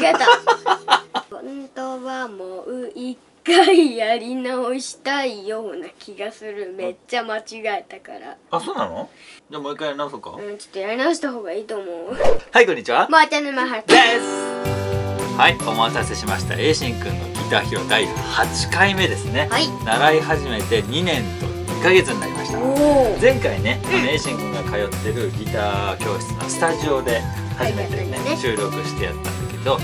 違えた。本当はもう一回やり直したいような気がする。めっちゃ間違えたから。あ、そうなの？じゃあもう一回やり直そうか。うん、ちょっとやり直した方がいいと思う。はい、こんにちは。またねまはるです。はい、お待たせしました。エイシンくんのギター披露第8回目ですね。はい。習い始めて2年と2ヶ月になりました。前回ね、エイシンくんが通ってるギター教室のスタジオで初めてね、収録してやったんだけど、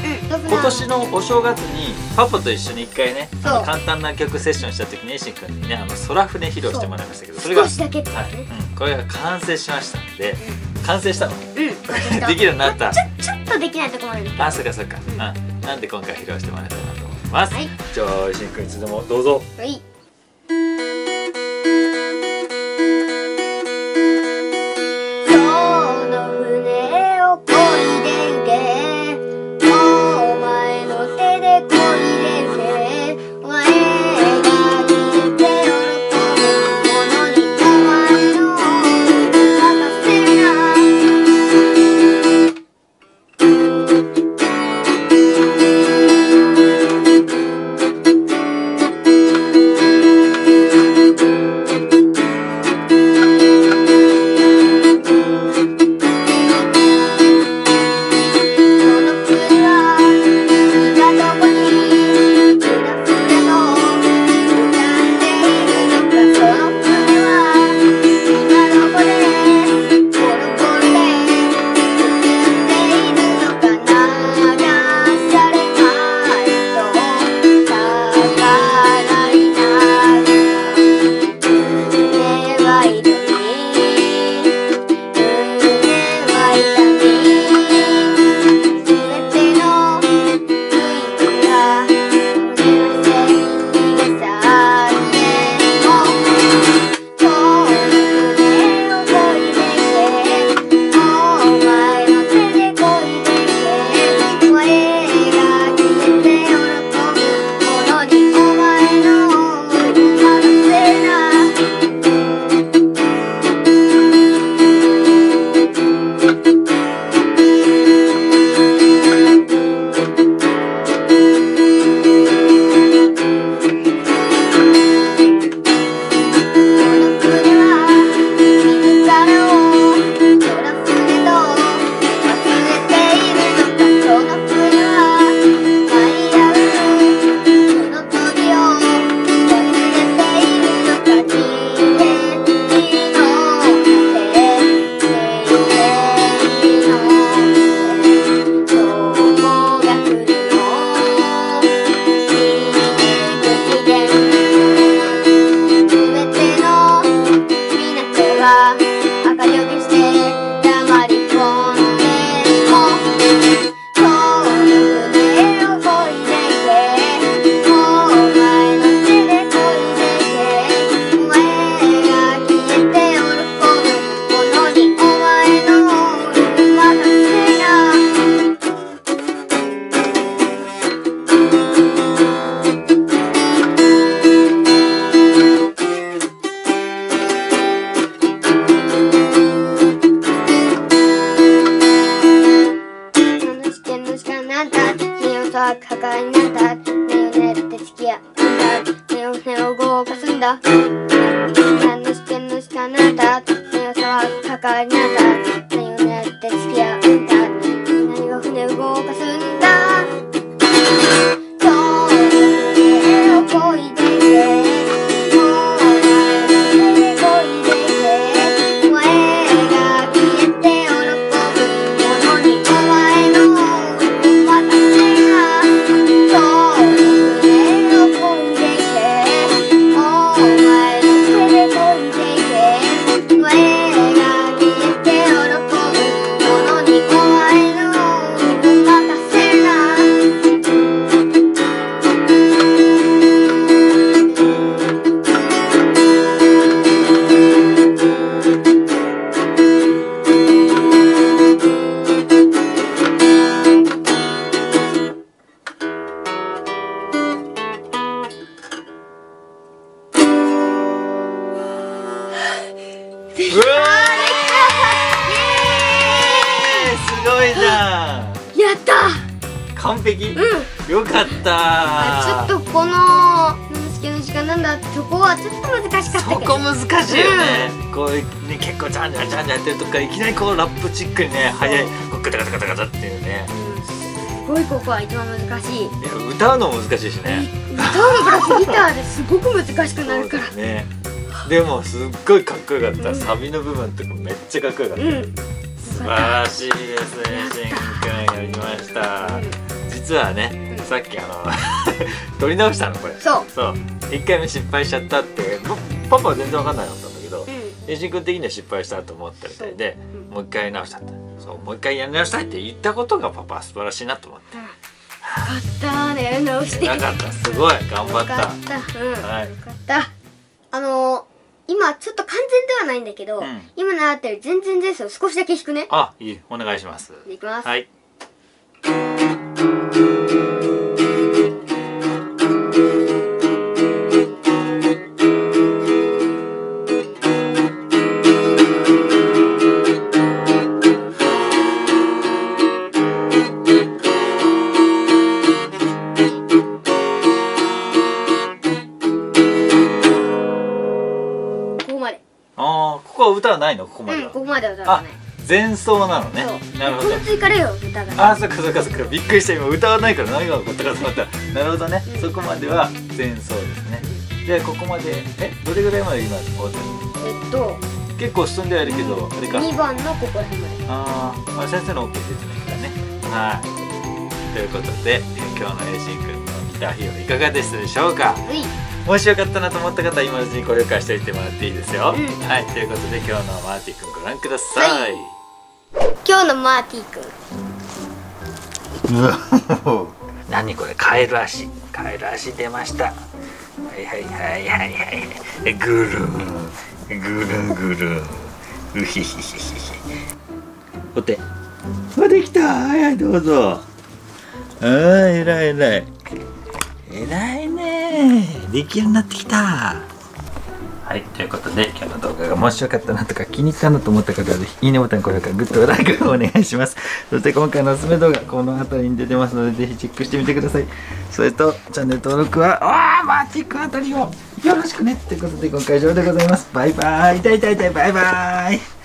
今年のお正月にパパと一緒に一回ね、簡単な曲セッションした時にエイシンくんにね、ソラフネ披露してもらいましたけど、それがこれが完成しましたので、完成したのできるようになった。ちょっとできないところまで。あ、そっかそっか。なんで今回披露してもらえたらなと思います。じゃあエイシンくんいつでもどうぞ。完璧、うん、よかった。ちょっとこのなんすけど時間なんだ、そこはちょっと難しかったけど、そこ難しいよね、うん、こうね結構ジャンジャンジャンジャンやってるとかいきなりこうラップチックにね速いこうガタガタガタガタっていうね、すごいここは一番難しい。歌うのも難しいしね、歌うのプラスギターですごく難しくなるからね。でもすっごいかっこよかった、うん、サビの部分とかめっちゃかっこよかった、うん、素晴らしいですね、しんくんやりました。実はね、うん、さっき撮り直したのこれ、そう1回目失敗しちゃったって、パパは全然わかんないのだったんだけど、しんくん的には失敗したと思ったみたいで、もう一回直したって。そう、もう一回やり直したいって言ったことがパパは素晴らしいなと思って。よかったね、やり直して。なかった、すごい頑張った。よかった、うん、はい。よかった。今ちょっと完全ではないんだけど、うん、今習ってる全然前奏を少しだけ弾くね。あ、いい、お願いします。いきます。はい。歌はないの、ここまでは。ここまでは歌わない。前奏なのね。なるほど。この次からよ、歌が。あ、そっかそっかそっか。びっくりした。今歌わないから何が起こったかと思った。なるほどね。そこまでは前奏ですね。で、ここまでどれぐらいまで今終わってるの？結構進んではいるけど、あれか。2番のここら辺まで。ああ、先生の OK ですね。はい。ということで、今日のしんくんのギター披露いかがでしたでしょうか？もしよかったなと思った方は今のうちにご了解しておいてもらっていいですよ。うん、はい、ということで今日のマーティ君ご覧ください。はい、今日のマーティ君。何これ、カエル足。カエル足出ました。はいはいはいはいはい。ぐるん。ぐるんぐるん。うひひひひ。お手。あ、できた。はい、どうぞ。ああ、えらいえらい。えらいねー、できるようになってきた。はい、ということで今日の動画がもしよかったなとか気に入ったなと思った方はぜひいいねボタン、高評価、グッド、ライクをお願いします。そして今回のおすすめ動画この辺りに出てますのでぜひチェックしてみてください。それとチャンネル登録はマーティ君あたりをよろしくね。ということで今回以上でございます。バイバーイ。痛い痛い痛い、バイバーイ。